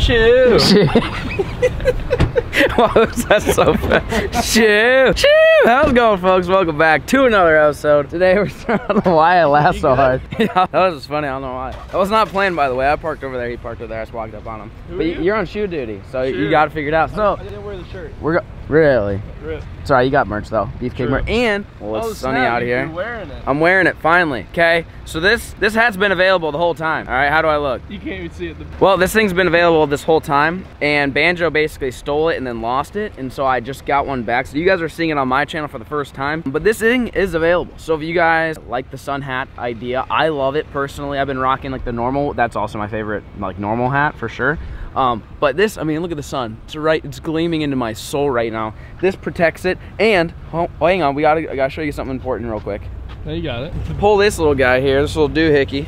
Shoo! Shoo! Why was that so fast? Shoo! Shoo! How's it going, folks? Welcome back to another episode. Today we're throwing. I don't know why I laughed so hard. Yeah, that was just funny. I don't know why. I was not playing, by the way. I parked over there. He parked over there. I just walked up on him. Who but you? You're on shoe duty, so shoe. You got to figure it out. So I didn't wear the shirt. We're really. Rip. Sorry, you got merch though. Beefcake merch. And well, it's sunny out here. You're wearing it. I'm wearing it finally. Okay. So this hat's been available the whole time. All right. How do I look? You can't even see it. Well, this thing's been available this whole time, and Banjo basically stole it and then lost it, and so I just got one back. So you guys are seeing it on my channel for the first time, but this thing is available. So if you guys like the sun hat idea, I love it personally. I've been rocking like the normal. That's also my favorite, like normal hat for sure. But this, I mean, look at the sun. It's right. It's gleaming into my soul right now. This protects it. And oh, hang on, I gotta show you something important real quick. There you got it. Pull this little guy here. This little doohickey.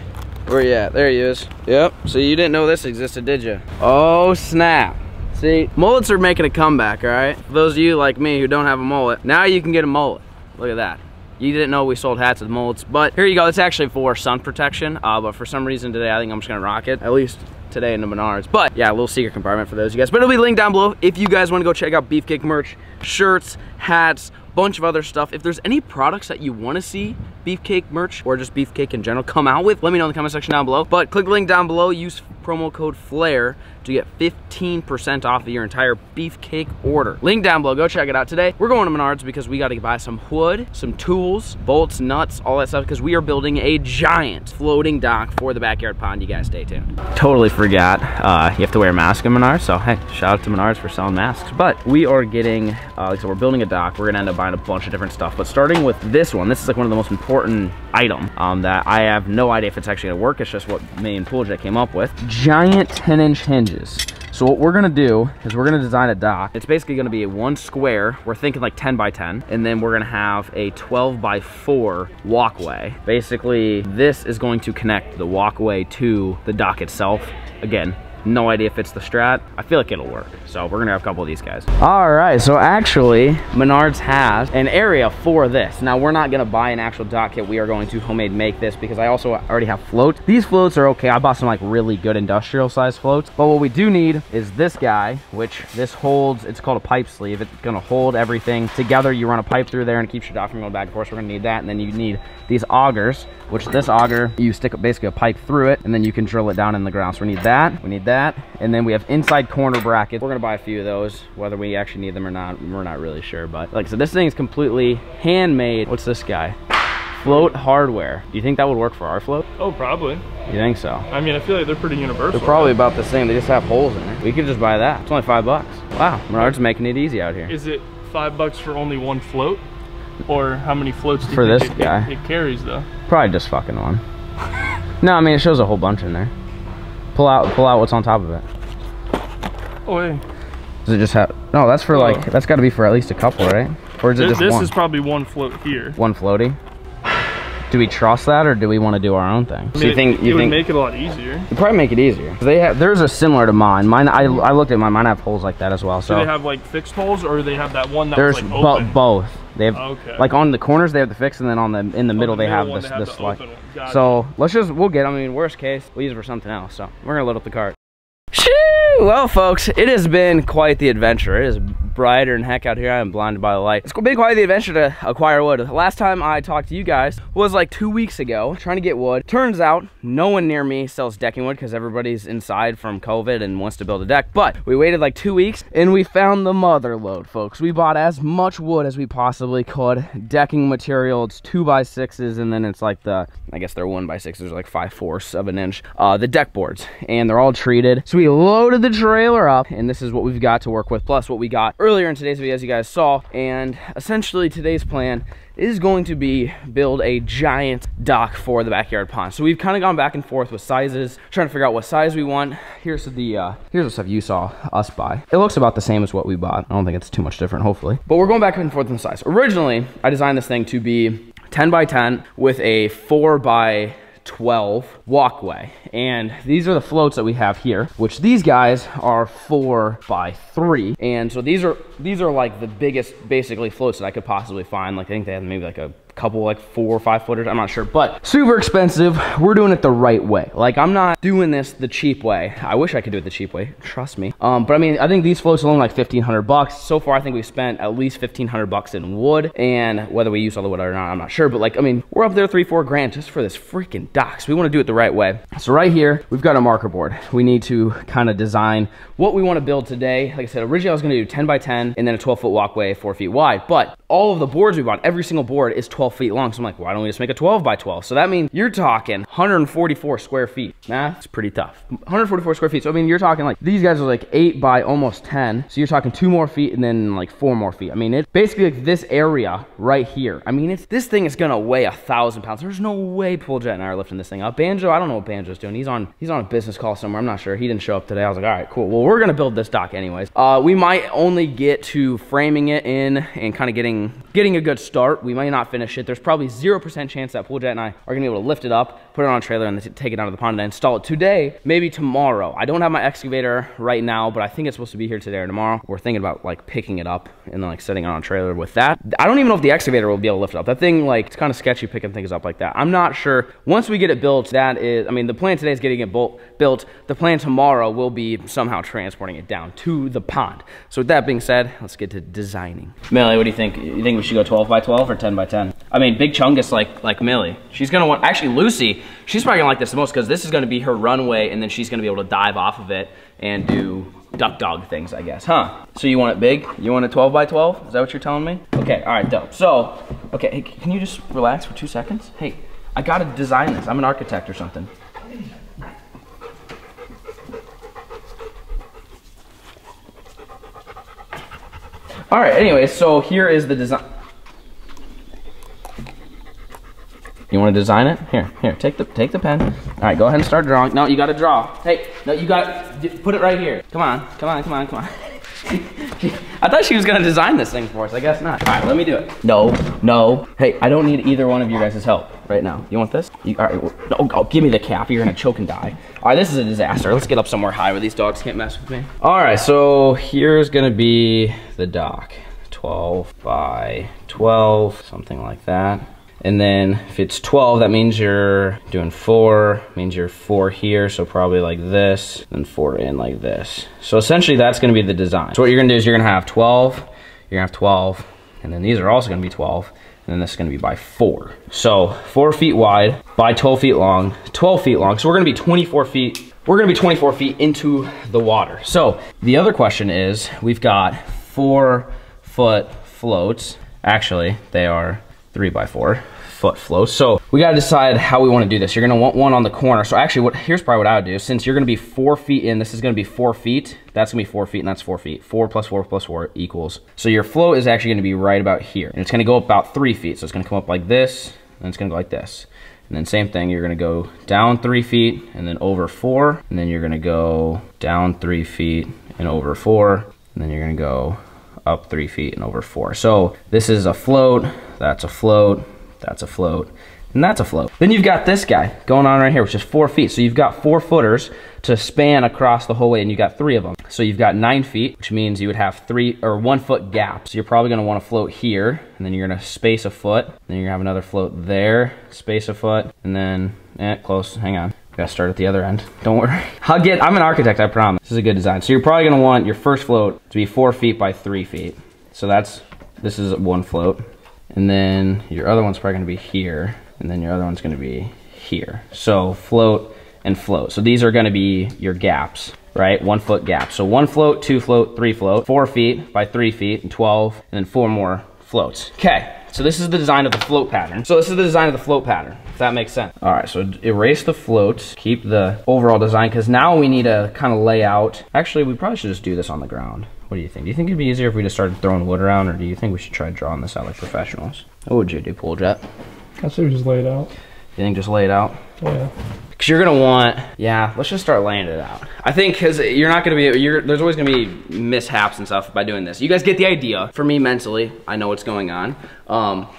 Where you at? There he is. Yep. So you didn't know this existed, did you? Oh snap. See, mullets are making a comeback. All right. For those of you like me who don't have a mullet, now you can get a mullet. Look at that. You didn't know we sold hats with mullets, but here you go. It's actually for sun protection. But for some reason today, I think I'm just gonna rock it. At least today in the Menards. But yeah, a little secret compartment for those of you guys, but it'll be linked down below if you guys want to go check out Beefcake merch, shirts, hats, bunch of other stuff. If there's any products that you want to see Beefcake merch or just Beefcake in general come out with, let me know in the comment section down below. But click the link down below, use promo code FLAIR to get 15% off of your entire Beefcake order. Link down below, go check it out. Today we're going to Menards because we got to buy some wood, some tools, bolts, nuts, all that stuff, because we are building a giant floating dock for the backyard pond. You guys stay tuned. Totally forgot you have to wear a mask in Menards, so hey, shout out to Menards for selling masks. But we are getting so we're building a dock. We're gonna end up buying a bunch of different stuff, but starting with this one. This is like one of the most important item that I have no idea if it's actually gonna work. It's just what me and Pool Jet came up with. Giant 10-inch hinges. So what we're gonna do is we're gonna design a dock. It's basically gonna be a one square. We're thinking like 10 by 10. And then we're gonna have a 12 by 4 walkway. Basically, this is going to connect the walkway to the dock itself. Again, no idea if it's the Strat. I feel like it'll work. So we're gonna have a couple of these guys. All right, so actually Menards has an area for this. Now we're not gonna buy an actual dock kit. We are going to homemade make this because I also already have floats. These floats are okay. I bought some like really good industrial size floats. But what we do need is this guy, which this holds, it's called a pipe sleeve. It's gonna hold everything together. You run a pipe through there and it keeps your dock from going back and forth. We're gonna need that. And then you need these augers, which this auger, you stick basically a pipe through it and then you can drill it down in the ground. So we need that, and then we have inside corner brackets. We're gonna buy a few of those. Whether we actually need them or not, we're not really sure, but like, so this thing is completely handmade. What's this guy? Float hardware. Do you think that would work for our float? Oh, probably. You think so? I mean, I feel like they're pretty universal. They're probably about the same. They just have holes in it. We could just buy that. It's only $5. Wow, Menards making it easy out here. Is it $5 for only one float? Or how many floats do for you think this guy? It carries though? Probably just fucking one. No, I mean, it shows a whole bunch in there. Pull out what's on top of it. Oh, hey. Does it just have, no, that's for like, that's gotta be for at least a couple, right? Or is it just one? This is probably one float here. One floaty? Do we trust that or do we want to do our own thing? So you think it would make it a lot easier. It'd probably make it easier. They have, there's a similar to mine. Mine, I looked at mine, mine have holes like that as well. So do they have like fixed holes or do they have that one that was like open? Both. They have, okay. Like on the corners they have the fix, and then on the in the middle they have this like. So let's just, we'll get them. I mean, worst case, we'll use it for something else. So we're gonna load up the cart. Shoo! Well, folks, it has been quite the adventure. It is brighter than heck out here. I am blinded by the light. It's been quite the adventure to acquire wood. The last time I talked to you guys was like 2 weeks ago, trying to get wood. Turns out no one near me sells decking wood because everybody's inside from COVID and wants to build a deck. But we waited like 2 weeks and we found the mother lode, folks. We bought as much wood as we possibly could. Decking material, it's 2x6s, and then it's like the, I guess they're 1x6s, like 5/4 of an inch. The deck boards, and they're all treated. So we loaded the trailer up, and this is what we've got to work with, plus what we got earlier in today's video, as you guys saw. And essentially today's plan is going to be build a giant dock for the backyard pond. So we've kind of gone back and forth with sizes, trying to figure out what size we want. Here's the here's the stuff you saw us buy. It looks about the same as what we bought. I don't think it's too much different, hopefully, but we're going back and forth on size. Originally I designed this thing to be 10 by 10 with a 4x12 walkway, and these are the floats that we have here, which these guys are 4x3, and so these are like the biggest basically floats that I could possibly find. Like I think they have maybe like a couple like 4 or 5 footers, I'm not sure, but super expensive. We're doing it the right way. Like, I'm not doing this the cheap way. I wish I could do it the cheap way, trust me. But I mean, I think these floats alone like 1,500 bucks. So far, I think we've spent at least 1,500 bucks in wood, and whether we use all the wood or not, I'm not sure, but like, I mean, we're up there 3-4 grand just for this freaking dock. So we want to do it the right way. So right here, we've got a marker board. We need to kind of design what we want to build today. Like I said, originally I was going to do 10 by 10 and then a 12-foot walkway, 4 feet wide, but all of the boards we bought, every single board is 12 feet long. So I'm like, why don't we just make a 12 by 12? So that means you're talking 144 square feet. Nah, it's pretty tough. 144 square feet. So I mean, you're talking like, these guys are like 8 by almost 10. So you're talking 2 more feet and then like 4 more feet. I mean, it's basically like this area right here. I mean, it's, this thing is going to weigh 1,000 pounds. There's no way Pool Jet and I are lifting this thing up. Banjo, I don't know what Banjo's doing. He's on a business call somewhere. I'm not sure. He didn't show up today. I was like, all right, cool. Well, we're going to build this dock anyways. We might only get to framing it in and kind of getting a good start. We might not finish it. There's probably 0% chance that Pool Jet and I are going to be able to lift it up, put it on a trailer, and take it out of the pond and install it today, maybe tomorrow. I don't have my excavator right now, but I think it's supposed to be here today or tomorrow. We're thinking about like picking it up and then like setting it on a trailer with that. I don't even know if the excavator will be able to lift it up. That thing, like, it's kind of sketchy picking things up like that. I'm not sure. Once we get it built, that is, I mean, the plan today is getting it built. The plan tomorrow will be somehow transporting it down to the pond. So with that being said, let's get to designing. Millie, what do you think? You think we should go 12 by 12 or 10 by 10? I mean, big Chungus like Millie. She's gonna want, actually Lucy, she's probably gonna like this the most because this is gonna be her runway and then she's gonna be able to dive off of it and do duck dog things, I guess, huh? So you want it big? You want it 12 by 12? Is that what you're telling me? Okay, all right, dope. So, okay, hey, can you just relax for 2 seconds? Hey, I gotta design this. I'm an architect or something. All right, anyway, so here is the design. You want to design it? Here, take the pen. All right, go ahead and start drawing. No, you got to draw. Hey, no, you got to put it right here. Come on. I thought she was going to design this thing for us. I guess not. All right, let me do it. No. Hey, I don't need either one of you guys' help right now. You want this? All right, well, no, give me the cap. You're going to choke and die. All right, this is a disaster. Let's get up somewhere high where these dogs can't mess with me. All right, so here's going to be the dock. 12 by 12, something like that. And then if it's 12, that means you're doing 4, means you're 4 here, so probably like this, and 4 in like this. So essentially that's gonna be the design. So what you're gonna do is you're gonna have 12, and then these are also gonna be 12, and then this is gonna be by 4. So 4 feet wide by 12 feet long. So we're gonna be 24 feet. We're gonna be 24 feet into the water. So the other question is, we've got 4-foot floats. Actually, they are 3 by 4 foot floats. So we gotta decide how we wanna do this. You're gonna want one on the corner. So actually, here's probably what I would do. Since you're gonna be 4 feet in, this is gonna be 4 feet. That's gonna be 4 feet and that's 4 feet. 4 plus 4 plus 4 equals. So your float is actually gonna be right about here. And it's gonna go up about 3 feet. So it's gonna come up like this, and it's gonna go like this. And then same thing, you're gonna go down 3 feet and then over 4. And then you're gonna go down 3 feet and over 4. And then you're gonna go up 3 feet and over 4. So this is a float, that's a float, that's a float, and that's a float. Then you've got this guy going on right here, which is 4 feet. So you've got 4 footers to span across the whole way, and you got 3 of them. So you've got 9 feet, which means you would have 1 foot gaps. So you're probably gonna wanna float here, and then you're gonna space a foot, then you're gonna have another float there, space a foot, and then, close, hang on. Gotta start at the other end. Don't worry. I'm an architect, I promise. This is a good design. So you're probably gonna want your first float to be 4 feet by 3 feet. So this is 1 float. And then your other one's probably gonna be here. And then your other one's gonna be here. So float and float. So these are gonna be your gaps, right? 1 foot gap. So 1 float, 2 float, 3 float, 4 feet by 3 feet, and 12, and then 4 more floats. Okay. So this is the design of the float pattern. If that makes sense. All right, so erase the floats, keep the overall design, because now we need to kind of lay out. Actually, we probably should just do this on the ground. What do you think? Do you think it'd be easier if we just started throwing wood around, or do you think we should try drawing this out like professionals? What would you do, Pool Jet? I'd say we just lay it out. You think just lay it out? Yeah. Cause you're gonna want, yeah, let's just start laying it out. I think cause you're not gonna be, there's always gonna be mishaps and stuff by doing this. You guys get the idea. For me mentally, I know what's going on.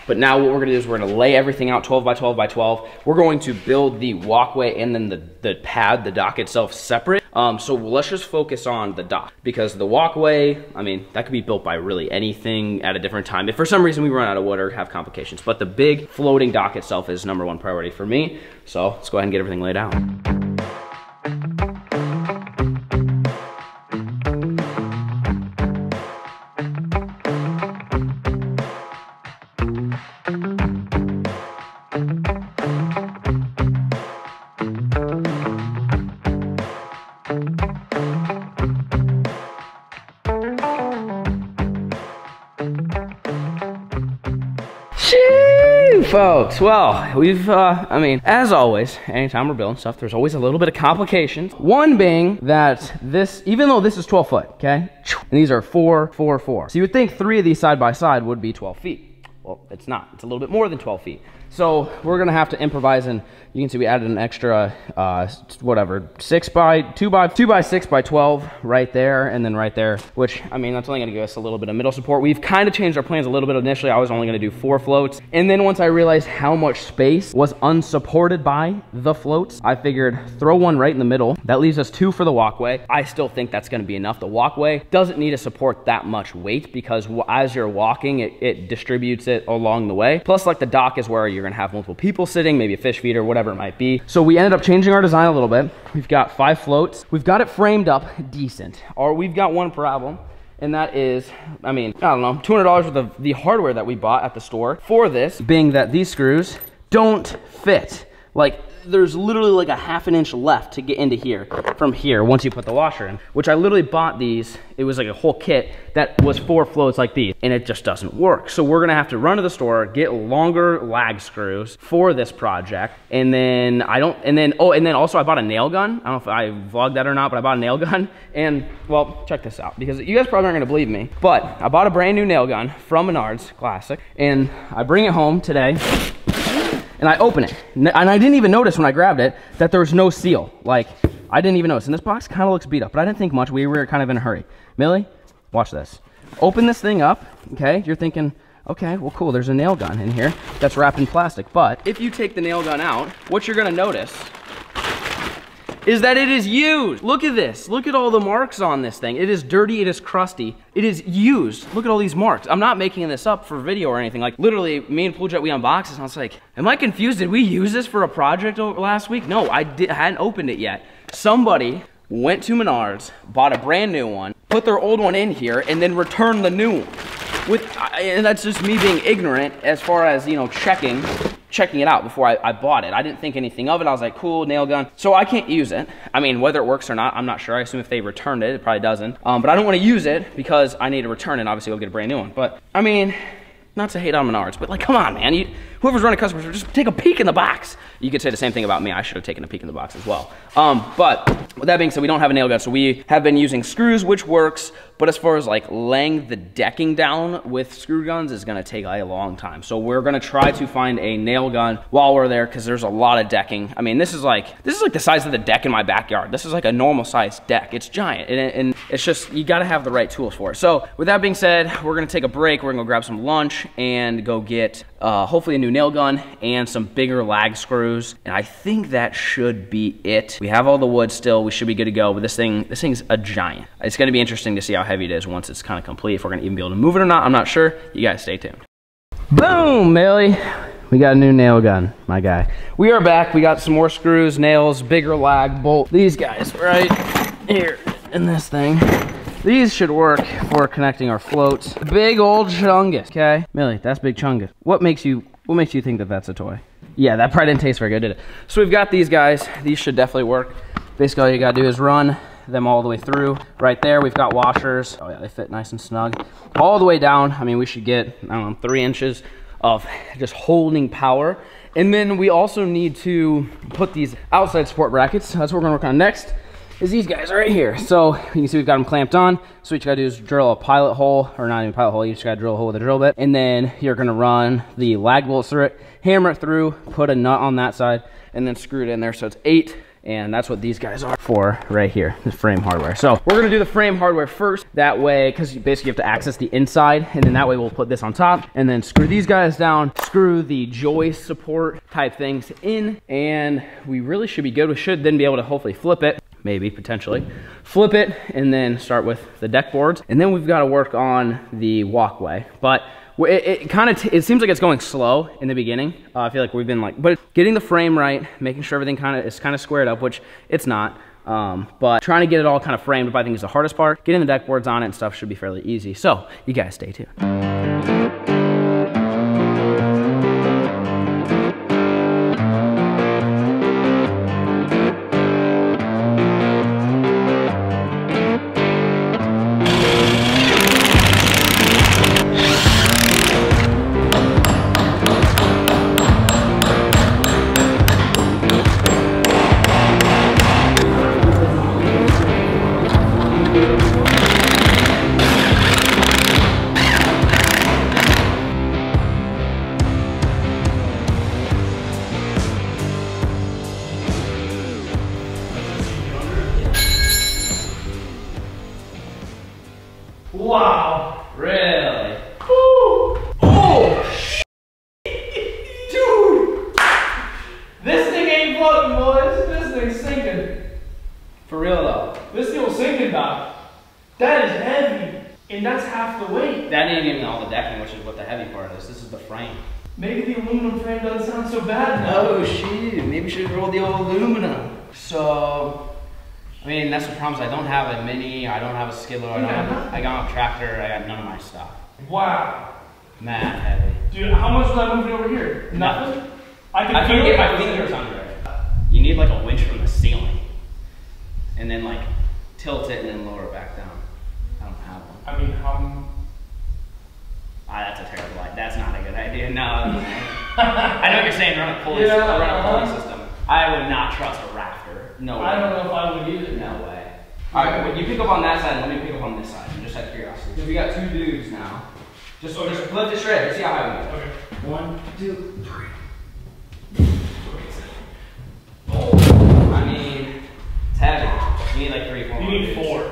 But now what we're gonna do is we're gonna lay everything out 12 by 12 by 12. We're going to build the walkway and then the pad, the dock itself separate. So let's just focus on the dock because the walkway, I mean, that could be built by really anything at a different time. If for some reason we run out of wood or have complications, but the big floating dock itself is number one priority for me. So let's go ahead and get everything laid out. Folks, well, we've, I mean, as always, anytime we're building stuff, there's always a little bit of complications. One being that this, even though this is 12 foot, okay? And these are 4, 4, 4. So you would think 3 of these side by side would be 12 feet. Well, it's not. It's a little bit more than 12 feet. So we're gonna have to improvise, and you can see we added an extra, whatever, 6 by 2 by 2 by 6 by 12 right there, and then right there, which, I mean, that's only gonna give us a little bit of middle support. We've kind of changed our plans a little bit. Initially, I was only gonna do 4 floats, and then once I realized how much space was unsupported by the floats, I figured throw one right in the middle. That leaves us 2 for the walkway. I still think that's gonna be enough. The walkway doesn't need to support that much weight because as you're walking, it distributes it along the way. Plus, like, the dock is where you're gonna have multiple people sitting, maybe a fish feeder or whatever it might be. So we ended up changing our design a little bit. We've got 5 floats. We've got it framed up decent, or we've got one problem. And that is, I mean, I don't know, $200 worth of the hardware that we bought at the store for this, being that these screws don't fit. Like, there's literally like a ½ inch left to get into here from here once you put the washer in, which I literally bought these. It was like a whole kit that was 4 floats like these, and it just doesn't work. So we're gonna have to run to the store, get longer lag screws for this project. And then also I bought a nail gun. I don't know if I vlogged that or not, but I bought a nail gun. And, well, check this out, because you guys probably aren't gonna believe me, but I bought a brand new nail gun from Menards, classic. And I bring it home today, and I open it, and I didn't even notice when I grabbed it that there was no seal. Like, I didn't even notice. And this box kind of looks beat up, but I didn't think much. We were kind of in a hurry. Millie, watch this. Open this thing up, okay? You're thinking, okay, well, cool, there's a nail gun in here that's wrapped in plastic. But if you take the nail gun out, what you're gonna notice is that it is used. Look at this. Look at all the marks on this thing. It is dirty, it is crusty, it is used. Look at all these marks. I'm not making this up for video or anything. Like, literally, me and Pool Jet, we unboxed this, and I was like, am I confused? Did we use this for a project last week? No, I hadn't opened it yet. Somebody went to Menards, bought a brand new one, put their old one in here, and then returned the new one. And that's just me being ignorant as far as, you know, checking it out before I bought it. I didn't think anything of it. I was like, cool, nail gun. So I can't use it. I mean, whether it works or not, I'm not sure. I assume if they returned it, it probably doesn't. But I don't want to use it because I need to return it. Obviously, I'll get a brand new one. But I mean, not to hate on Menards, but like, come on, man. Whoever's running customer service, just take a peek in the box. You could say the same thing about me. I should have taken a peek in the box as well. But with that being said, we don't have a nail gun, so we have been using screws, which works. But as far as like laying the decking down with screw guns is gonna take a long time. So we're gonna try to find a nail gun while we're there, because there's a lot of decking. I mean, this is like the size of the deck in my backyard. This is like a normal sized deck. It's giant, and it's just, you gotta have the right tools for it. So with that being said, we're gonna take a break. We're gonna go grab some lunch and go get hopefully a new nail gun and some bigger lag screws. And I think that should be it. We have all the wood still. We should be good to go. But this thing's a giant. It's gonna be interesting to see how heavy it is once it's kind of complete. If we're gonna even be able to move it or not, I'm not sure. You guys stay tuned. Boom, Millie. We got a new nail gun, my guy. We are back. We got some more screws, nails, bigger lag, bolt. These guys right here in this thing. These should work for connecting our floats. Big old Chungus, okay? Millie, that's big Chungus. What makes you think that that's a toy? Yeah, that probably didn't taste very good, did it? So we've got these guys. These should definitely work. Basically, all you gotta do is run them all the way through. Right there, we've got washers. Oh yeah, they fit nice and snug. All the way down, I mean, we should get, I don't know, 3 inches of just holding power. And then we also need to put these outside support brackets. That's what we're gonna work on next, is these guys right here. So you can see we've got them clamped on. So what you gotta do is drill a pilot hole, or not even pilot hole, you just gotta drill a hole with a drill bit. And then you're gonna run the lag bolts through it, hammer it through, put a nut on that side, and then screw it in there, so it's 8. And that's what these guys are for right here, the frame hardware. So we're gonna do the frame hardware first, that way, because you basically have to access the inside, and then that way we'll put this on top, and then screw these guys down, screw the joist support type things in, and we really should be good. We should then be able to hopefully flip it, maybe, potentially. Flip it, and then start with the deck boards. And then we've gotta work on the walkway, but it seems like it's going slow in the beginning. I feel like we've been like, but getting the frame right, making sure everything is kind of squared up, which it's not. But trying to get it all kind of framed up, I think, is the hardest part. Getting the deck boards on it and stuff should be fairly easy. So you guys stay tuned. Wow, really? Woo. Oh, shit. Dude! This thing ain't floating, boys. This thing's sinking. For real, though. This thing was sinking, Doc. That is heavy. And that's half the weight. That ain't even all the decking, which is what the heavy part is. This is the frame. Maybe the aluminum frame doesn't sound so bad now. Oh, shit. Maybe we should roll the old aluminum. So... I mean, that's the problem is I don't have a mini, I don't have a skidler, I got a tractor, I got none of my stuff. Wow. Mad heavy. Dude, how much was I moving over here? Nothing? I couldn't get my fingers under it. You need like a winch from the ceiling. And then like, tilt it and then lower it back down. I don't have one. I mean, how... Ah, that's a terrible idea. That's not a good idea. No. I know what you're saying, run a pulley system. I would not trust a rafter. No way. I don't know if I would either. No way. All right, well, you pick up on that side, and let me pick up on this side, just out of curiosity. Because we got two dudes now. Just flip this straight. Let's see how high we go. Okay. 1, 2, 3. Oh, I mean, it's heavy. You need like 3, 4. You need 4.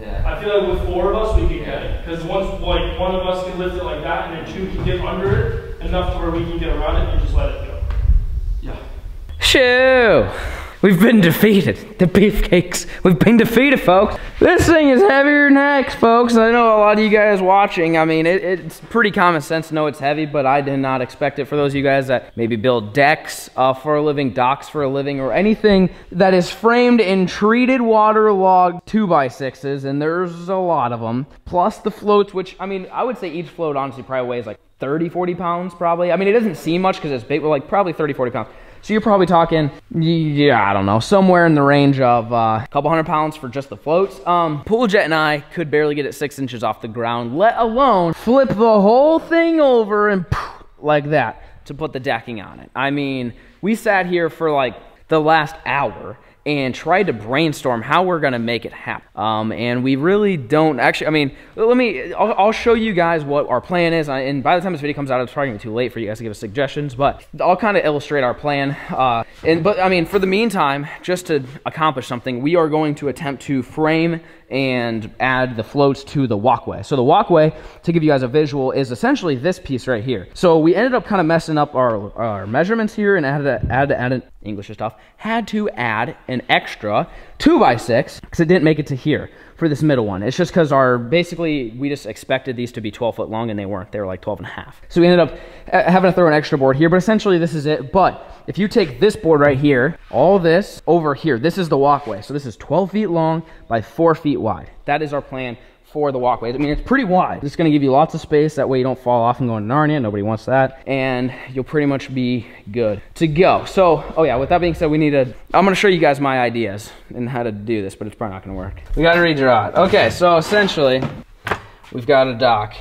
Yeah. I feel like with 4 of us, we can get it. Because once like one of us can lift it like that, and then 2 can get under it enough where we can get around it and just let it go. Yeah. Shoo! We've been defeated. The beefcakes. We've been defeated, folks. This thing is heavier than heck, folks. I know a lot of you guys watching. I mean, it's pretty common sense to know it's heavy, but I did not expect it. For those of you guys that maybe build decks for a living, docks for a living, or anything that is framed in treated waterlogged 2x6s, and there's a lot of them, plus the floats, which, I mean, I would say each float honestly probably weighs like 30, 40 pounds probably. I mean, it doesn't seem much because it's big, but like probably 30, 40 pounds. So you're probably talking, yeah, I don't know, somewhere in the range of a couple hundred pounds for just the floats. Pool Jet and I could barely get it 6 inches off the ground, let alone flip the whole thing over and poof, like that to put the decking on it. I mean, we sat here for like the last hour and tried to brainstorm how we're gonna make it happen. And we really don't actually, I mean, I'll show you guys what our plan is, and by the time this video comes out, it's probably gonna be too late for you guys to give us suggestions, but I'll kind of illustrate our plan. But I mean, for the meantime, just to accomplish something, we are going to attempt to frame and add the floats to the walkway. So the walkway, to give you guys a visual, is essentially this piece right here. So we ended up kind of messing up our measurements here and had to add an extra 2x6 because it didn't make it to here for this middle one. It's just because we just expected these to be 12 foot long and they weren't. They were like 12.5. So we ended up having to throw an extra board here, but essentially this is it. But if you take this board right here, all this over here, this is the walkway. So this is 12 feet long by 4 feet wide. That is our plan for the walkway. I mean, it's pretty wide. It's gonna give you lots of space. That way you don't fall off and go into Narnia. Nobody wants that. And you'll pretty much be good to go. So, oh yeah, with that being said, I'm gonna show you guys my ideas and how to do this, but it's probably not gonna work. We gotta redraw it. Okay, so essentially, we've got a dock,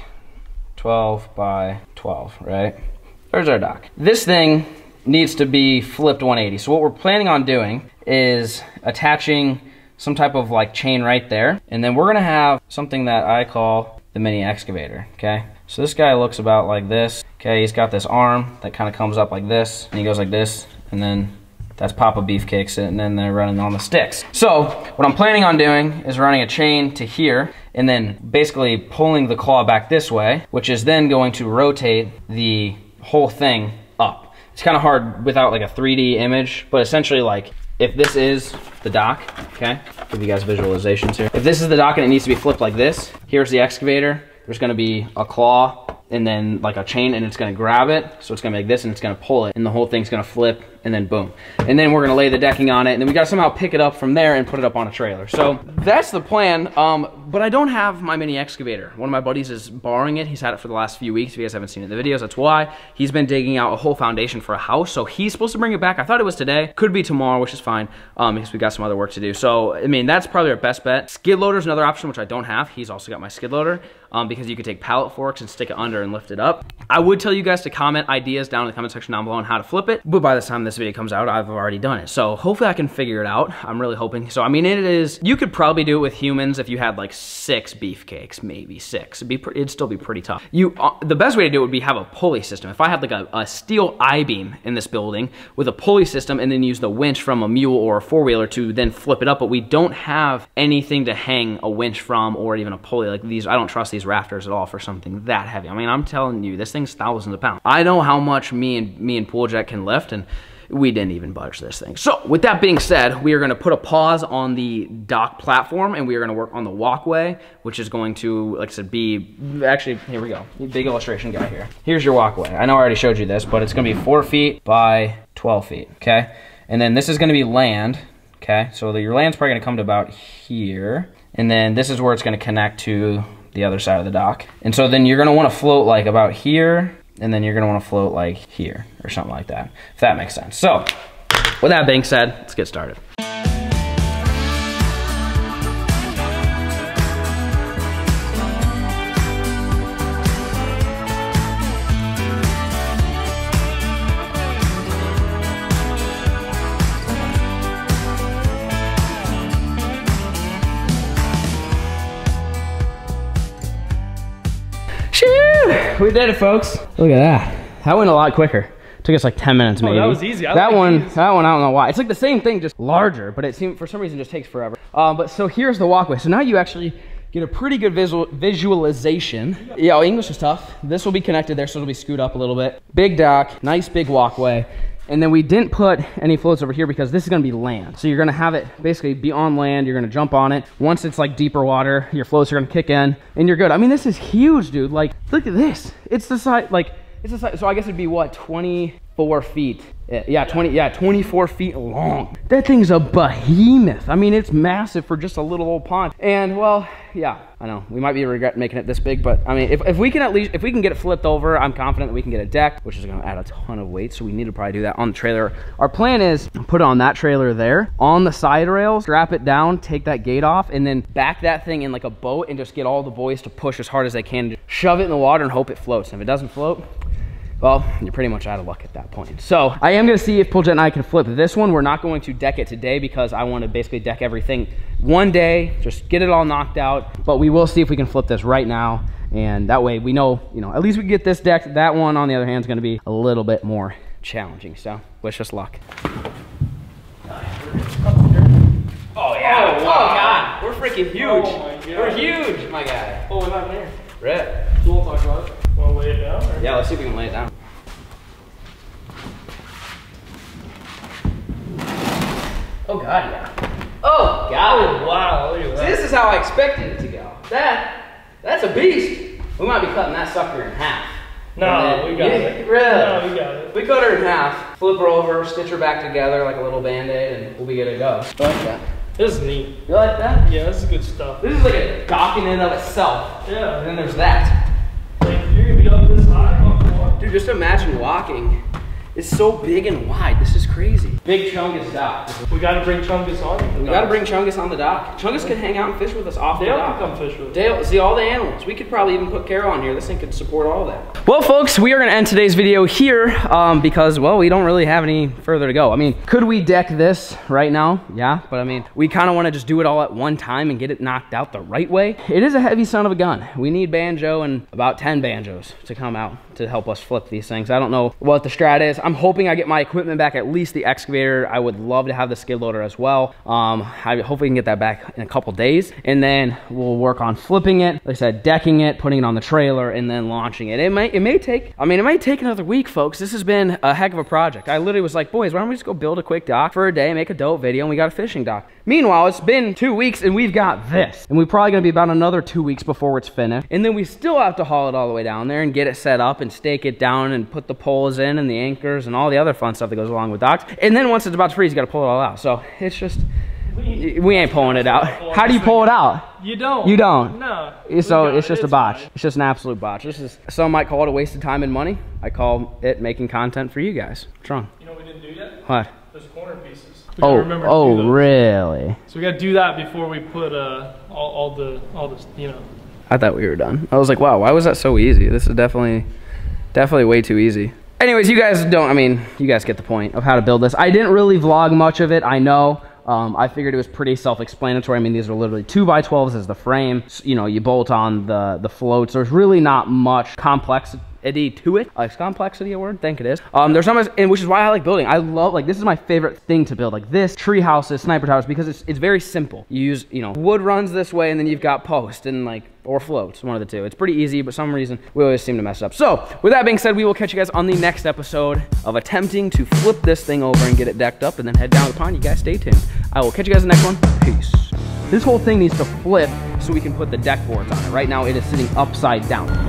12 by 12, right? There's our dock. This thing needs to be flipped 180. So what we're planning on doing is attaching some type of like chain right there. And then we're gonna have something that I call the mini excavator, okay? So this guy looks about like this, okay? He's got this arm that kind of comes up like this, and he goes like this, and then That's Papa Beefcake sitting in there running on the sticks. So what I'm planning on doing is running a chain to here and then basically pulling the claw back this way, which is then going to rotate the whole thing up. It's kind of hard without like a 3D image, but essentially like if this is the dock, okay? Give you guys visualizations here. If this is the dock and it needs to be flipped like this, here's the excavator, there's gonna be a claw and then like a chain and it's gonna grab it. So it's gonna make this and it's gonna pull it and the whole thing's gonna flip and then boom. And then we're gonna lay the decking on it and then we gotta somehow pick it up from there and put it up on a trailer. So that's the plan, but I don't have my mini excavator. One of my buddies is borrowing it. He's had it for the last few weeks. If you guys haven't seen it in the videos, that's why. He's been digging out a whole foundation for a house. So he's supposed to bring it back. I thought it was today. Could be tomorrow, which is fine because we got some other work to do. So, I mean, that's probably our best bet. Skid loader's another option, which I don't have. He's also got my skid loader because you could take pallet forks and stick it under and lift it up. I would tell you guys to comment ideas down in the comment section down below on how to flip it, but by the time this video comes out, I've already done it. So hopefully I can figure it out. I'm really hoping. So I mean, it is, you could probably do it with humans if you had like 6 beefcakes, maybe 6. It'd still be pretty tough. The best way to do it would be have a pulley system. If I had like a steel I-beam in this building with a pulley system and then use the winch from a mule or a 4-wheeler to then flip it up, but we don't have anything to hang a winch from or even a pulley like these. I don't trust these rafters at all for something that heavy. I mean, I'm telling you, this thing's thousands of pounds. I know how much me and Pool Jet can lift, and we didn't even budge this thing. So with that being said, we are gonna put a pause on the dock platform and we are gonna work on the walkway, which is going to, like I said, be, actually, here we go. Big illustration guy here. Here's your walkway. I know I already showed you this, but it's gonna be 4 feet by 12 feet, okay? And then this is gonna be land, okay? So your land's probably gonna come to about here. And then this is where it's gonna connect to the other side of the dock. And so then you're gonna wanna float like about here, and then you're gonna wanna float like here or something like that, if that makes sense. So with that being said, let's get started. We did it, folks. Look at that. That went a lot quicker. Took us like 10 minutes maybe. Oh, that was easy. That one, I don't know why. It's like the same thing, just larger, but it seemed, for some reason, just takes forever. But so here's the walkway. So now you actually get a pretty good visualization. Yeah, oh, English is tough. This will be connected there, so it'll be scoot up a little bit. Big dock, nice big walkway. And then we didn't put any floats over here because this is gonna be land. So you're gonna have it basically be on land, you're gonna jump on it. Once it's like deeper water, your floats are gonna kick in and you're good. I mean, this is huge, dude. Like, look at this. It's the size, like, it's the size, so I guess it'd be what, 24 feet? Yeah, 24 feet long. That thing's a behemoth. I mean, it's massive for just a little old pond. And well, yeah, I know, we might be regretting making it this big, but I mean, if we can at least, if we can get it flipped over, I'm confident that we can get a deck, which is gonna add a ton of weight, so we need to probably do that on the trailer. Our plan is put it on that trailer there, on the side rails, strap it down, take that gate off, and then back that thing in like a boat and just get all the boys to push as hard as they can, shove it in the water and hope it floats. And if it doesn't float, well, you're pretty much out of luck at that point. So I am gonna see if Pool Jet and I can flip this one. We're not going to deck it today because I wanna basically deck everything one day, just get it all knocked out. But we will see if we can flip this right now. And that way we know, you know, at least we can get this decked. That one, on the other hand, is gonna be a little bit more challenging. So wish us luck. Oh yeah, oh, wow. Oh God, we're freaking huge. Oh, my God. We're huge, my guy. Oh, we're not here. Rip. So we'll talk about it. Want to lay it down? Or? Yeah, let's see if we can lay it down. Oh God, yeah. Oh God. Oh, wow, look at that. This is how I expected it to go. That's a beast. We might be cutting that sucker in half. No, we got it. Really? No, we got it. We cut her in half, flip her over, stitch her back together like a little Band-Aid, and we'll be good to go. I like that. This is neat. You like that? Yeah, this is good stuff. This is like a dock in and of itself. Yeah. And then there's that. Dude, just imagine walking. It's so big and wide. This is crazy. Big Chungus dock. We gotta bring Chungus on. We gotta bring Chungus on the dock. Chungus can hang out and fish with us off the dock. Dale can come fish with us. Dale, see all the animals. We could probably even put Carol on here. This thing could support all that. Well, folks, we are gonna end today's video here because, well, we don't really have any further to go. I mean, could we deck this right now? Yeah, but I mean, we kinda wanna just do it all at one time and get it knocked out the right way. It is a heavy son of a gun. We need Banjo and about 10 Banjos to come out to help us flip these things. I don't know what the strat is. I'm hoping I get my equipment back, at least the excavator excavator. I would love to have the skid loader as well. I hope we can get that back in a couple days, and then we'll work on flipping it, like I said, decking it, putting it on the trailer, and then launching it. It may take another week, folks. This has been a heck of a project. I literally was like, boys, why don't we just go build a quick dock for a day, make a dope video, and we got a fishing dock. Meanwhile, it's been 2 weeks and we've got this, and we're probably gonna be about another 2 weeks before it's finished, and then we still have to haul it all the way down there and get it set up and stake it down and put the poles in and the anchors and all the other fun stuff that goes along with docks. And then once it's about to freeze, you gotta pull it all out. So it's just, we ain't pulling it out. How do you pull it out? You don't. You don't. No. So it's just a botch. It's just an absolute botch. This is, some might call it a waste of time and money. I call it making content for you guys. What's wrong? You know what we didn't do yet? What? Those corner pieces. Oh, really? So we gotta do that before we put all this, you know. I thought we were done. I was like, wow, why was that so easy? This is definitely way too easy. Anyways, you guys get the point of how to build this. I didn't really vlog much of it, I know. I figured it was pretty self-explanatory. I mean, these are literally 2x12s as the frame. You know, you bolt on the floats. There's really not much complexity to it. Is complexity a word? I think it is. There's not much, and which is why I like building. I love, like, this is my favorite thing to build. Like this, tree houses, sniper towers, because it's very simple. You use, you know, wood runs this way, and then you've got posts and like, or floats, one of the two. It's pretty easy, but for some reason, we always seem to mess up. So, with that being said, we will catch you guys on the next episode of attempting to flip this thing over and get it decked up and then head down to the pond. You guys stay tuned. I will catch you guys in the next one. Peace. This whole thing needs to flip so we can put the deck boards on it. Right now, it is sitting upside down.